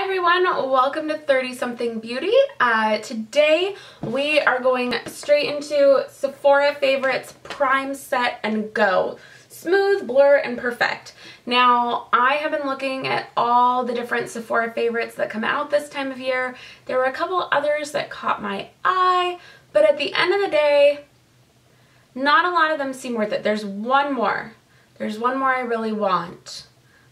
Hi everyone, welcome to 30 something beauty. Today we are going straight into Sephora Favorites Prime, Set, and Go. Smooth, blur, and perfect. Now, I have been looking at all the different Sephora favorites that come out this time of year. There were a couple others that caught my eye, but at the end of the day, not a lot of them seem worth it. There's one more. There's one more I really want.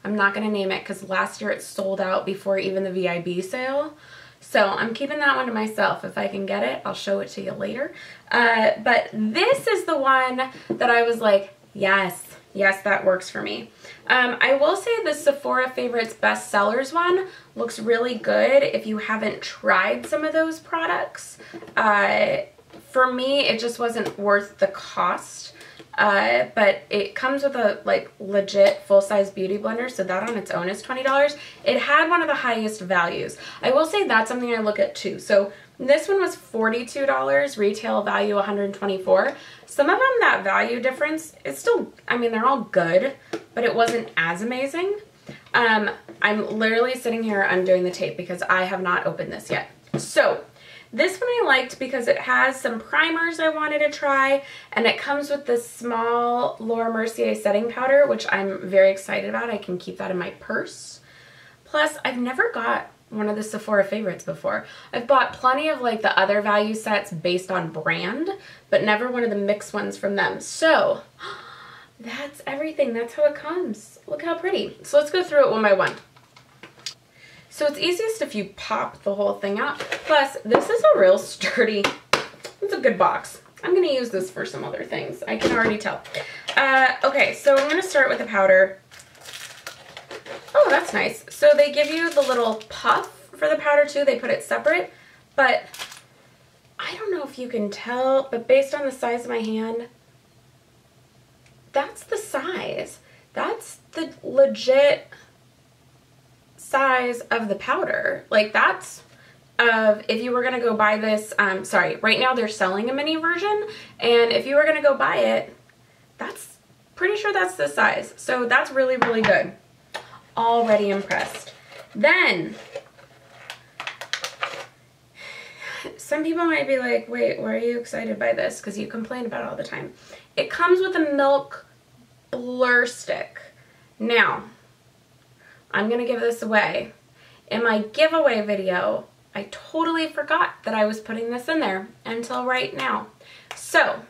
I'm not going to name it because last year it sold out before even the VIB sale. So I'm keeping that one to myself. If I can get it, I'll show it to you later. But this is the one that I was like, yes, that works for me. I will say the Sephora Favorites Best Sellers one looks really good if you haven't tried some of those products. For me, it just wasn't worth the cost. But it comes with a legit full-size beauty blender, so that on its own is $20. It had one of the highest values. I will say that's something I look at too. So this one was $42, retail value $124. Some of them, that value difference is still, I mean, they're all good, but it wasn't as amazing. I'm literally sitting here undoing the tape because I have not opened this yet. So this one I liked because it has some primers I wanted to try, and it comes with this small Laura Mercier setting powder, which I'm very excited about. I can keep that in my purse. Plus, I've never got one of the Sephora favorites before. I've bought plenty of the other value sets based on brand, but never one of the mixed ones from them. So that's everything. That's how it comes. Look how pretty. So let's go through it one by one. So it's easiest if you pop the whole thing out. Plus, this is a real sturdy, it's a good box. I'm gonna use this for some other things. I can already tell. Okay, so I'm gonna start with the powder. Oh, that's nice. So they give you the little puff for the powder too. They put it separate, but I don't know if you can tell, but based on the size of my hand, that's the size. That's the legit size of the powder. That's of, if you were gonna go buy this, sorry, right now they're selling a mini version, and if you were gonna go buy it, that's, pretty sure that's the size. So that's really, really good. Already impressed. Then, some people might be like, wait, why are you excited by this? Because you complain about it all the time. It comes with a Milk Blur Stick. Now, I'm gonna give this away. In my giveaway video, I totally forgot that I was putting this in there until right now. So,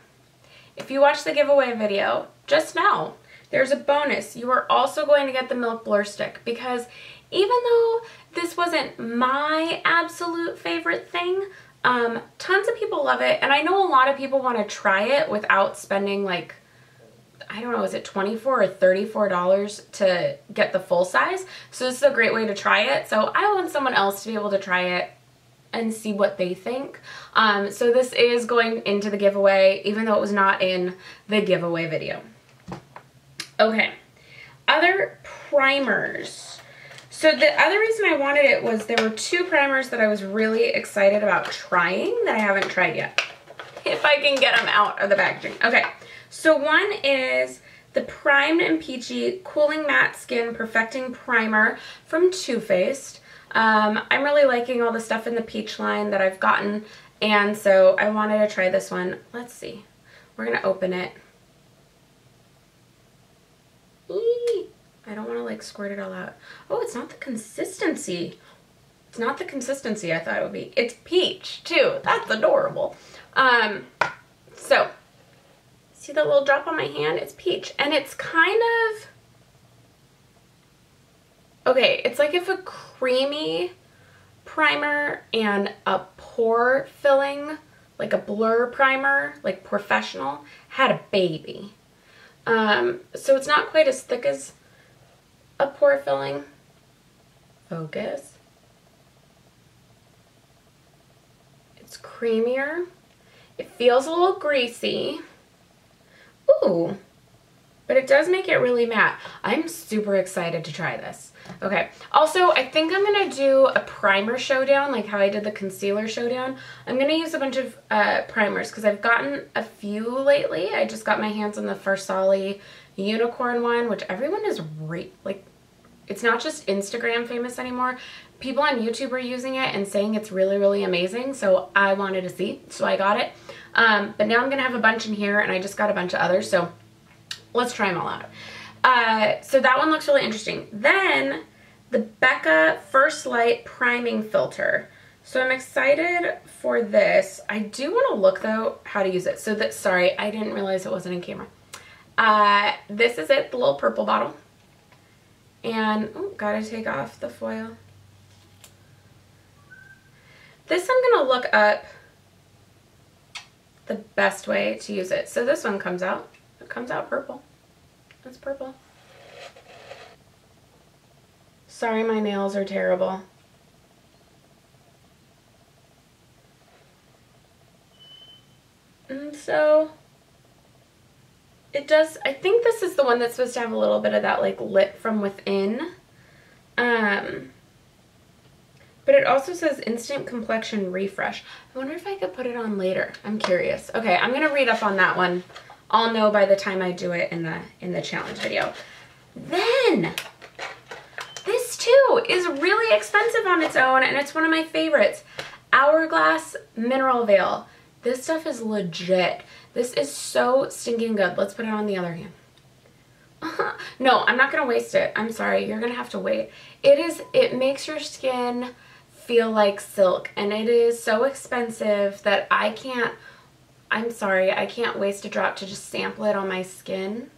if you watch the giveaway video, just know there's a bonus. You are also going to get the Milk Blur Stick, because even though this wasn't my absolute favorite thing, tons of people love it, and I know a lot of people want to try it without spending I don't know, is it $24 or $34 to get the full size? So this is a great way to try it. So I want someone else to be able to try it and see what they think. So this is going into the giveaway, even though it was not in the giveaway video. Okay, other primers. So the other reason I wanted it was there were two primers that I was really excited about trying that I haven't tried yet. If I can get them out of the packaging. Okay. So one is the Primed and Peachy Cooling Matte Skin Perfecting Primer from Too Faced. I'm really liking all the stuff in the peach line that I've gotten, and so I wanted to try this one. Let's see. We're going to open it. Eee! I don't want to squirt it all out. Oh, it's not the consistency. It's not the consistency I thought it would be. It's peach, too. That's adorable. So see that little drop on my hand? It's peach, and it's kind of, okay, it's like if a creamy primer and a pore filling, like a blur primer, like professional, had a baby. So it's not quite as thick as a pore filling. Focus. It's creamier. It feels a little greasy. Ooh, but it does make it really matte. I'm super excited to try this. Okay, also, I think I'm going to do a primer showdown, like how I did the concealer showdown. I'm going to use a bunch of primers because I've gotten a few lately. I just got my hands on the Farsali unicorn one, which everyone is, it's not just Instagram famous anymore. people on YouTube are using it and saying it's really, really amazing, so I wanted to see, so I got it. But now I'm gonna have a bunch in here, and I just got a bunch of others, so let's try them all out. So that one looks really interesting. Then the Becca First Light Priming Filter. So I'm excited for this. I do want to look though how to use it. So that, sorry, I didn't realize it wasn't in camera. This is it, the little purple bottle. And oh, gotta take off the foil. This I'm gonna look up the best way to use it. So this one comes out. It comes out purple. It's purple. Sorry, my nails are terrible. And so it does, I think this is the one that's supposed to have a little bit of that like lit from within. But it also says instant complexion refresh. I wonder if I could put it on later. I'm curious. Okay, I'm gonna read up on that one. I'll know by the time I do it in the challenge video. Then this too is really expensive on its own, and it's one of my favorites. Hourglass Mineral Veil. This stuff is legit. This is so stinking good. Let's put it on the other hand. No, I'm not gonna waste it. I'm sorry, you're gonna have to wait. It makes your skin feel like silk, and it is so expensive that I can't waste a drop to just sample it on my skin,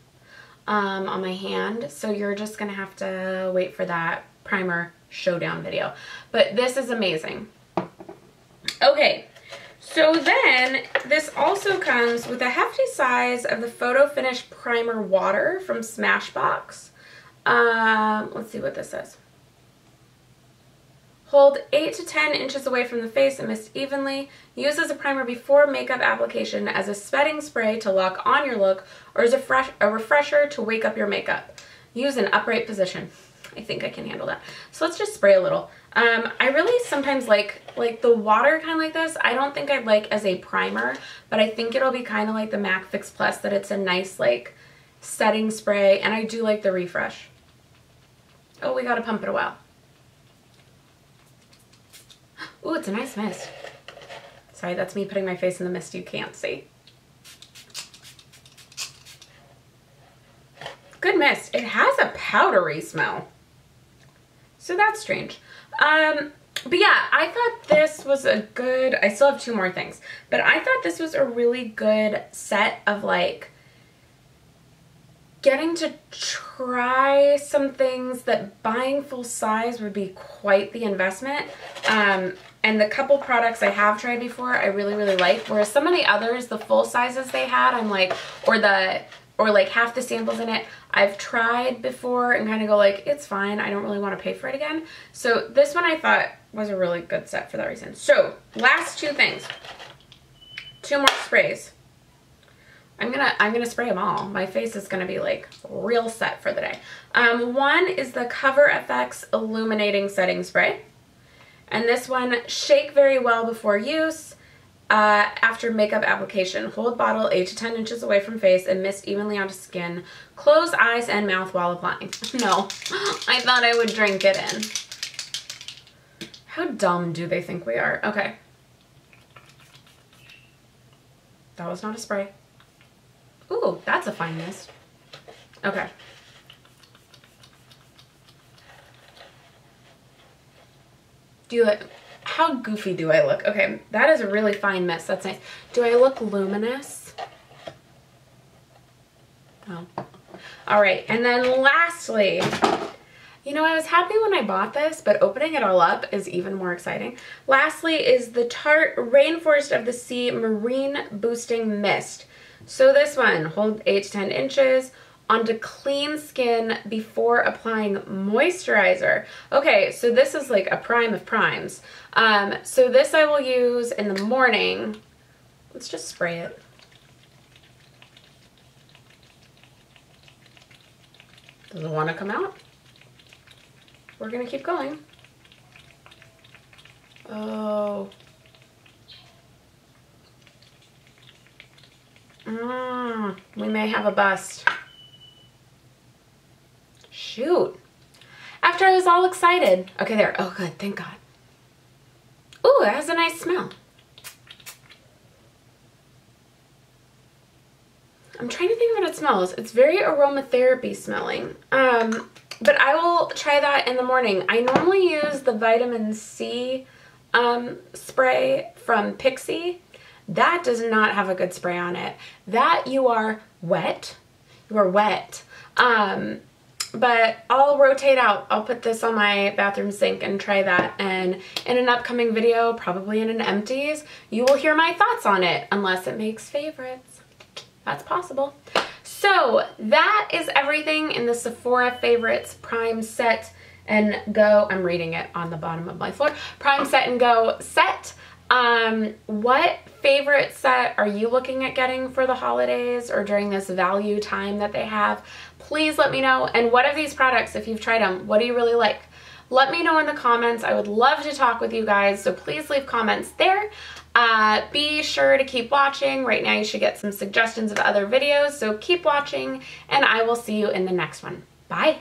on my hand. So you're just gonna have to wait for that primer showdown video. But this is amazing. Okay, so then this also comes with a hefty size of the Photo Finish Primer Water from Smashbox. Let's see what this says. Hold 8 to 10 inches away from the face and mist evenly. Use as a primer before makeup application, as a setting spray to lock on your look, or as a refresher to wake up your makeup. Use in upright position. I think I can handle that. So let's just spray a little. I really sometimes like the water kind of like this. I don't think I'd like as a primer, but I think it'll be kind of like the MAC Fix Plus, that it's a nice like setting spray, and I do like the refresh. Oh, we gotta pump it a while. Ooh, it's a nice mist. Sorry, that's me putting my face in the mist you can't see. Good mist. It has a powdery smell. So that's strange. But yeah, I thought this was a good, I still have two more things, but I thought this was a really good set of like getting to try some things that buying full size would be quite the investment. And the couple products I have tried before, I really, really like. Whereas some of the others, the full sizes they had, I'm like, or like half the samples in it, I've tried before and kind of go like, it's fine, I don't really want to pay for it again. So this one I thought was a really good set for that reason. So last two things, two more sprays. I'm gonna spray them all. My face is gonna be like real set for the day. One is the Cover FX Illuminating Setting Spray. And this one, shake very well before use. After makeup application, hold bottle 8 to 10 inches away from face and mist evenly onto skin. Close eyes and mouth while applying. No, I thought I would drink it in. How dumb do they think we are? Okay. That was not a spray. Ooh, that's a fine mist. Okay. How goofy do I look? Okay, that is a really fine mist. That's nice. Do I look luminous? No. All right, and then lastly, you know, I was happy when I bought this, but opening it all up is even more exciting. Lastly is the Tarte Rainforest of the Sea Marine Boosting Mist. So this one, hold 8 to 10 inches onto clean skin before applying moisturizer. Okay, so this is like a prime of primes. So this I will use in the morning. Let's just spray it. Doesn't want to come out. We're gonna keep going. Oh. We may have a bust. Shoot. After I was was all excited. Okay, there. Oh, good. Thank God. Ooh, that has a nice smell. I'm trying to think of what it smells. It's very aromatherapy smelling. But I will try that in the morning. I normally use the vitamin C spray from Pixi. That does not have a good spray on it. That you are wet. You are wet. But I'll rotate out. I'll put this on my bathroom sink and try that. And in an upcoming video, probably in an empties, you will hear my thoughts on it, unless it makes favorites. That's possible. So that is everything in the Sephora Favorites Prime, Set, and Go. I'm reading it on the bottom of my floor. Prime, Set, and Go set. What favorite set are you looking at getting for the holidays or during this value time that they have? Please let me know. And what of these products, if you've tried them, what do you really like? Let me know in the comments. I would love to talk with you guys, so please leave comments there. Be sure to keep watching. Right now you should get some suggestions of other videos, so keep watching, and I will see you in the next one. Bye!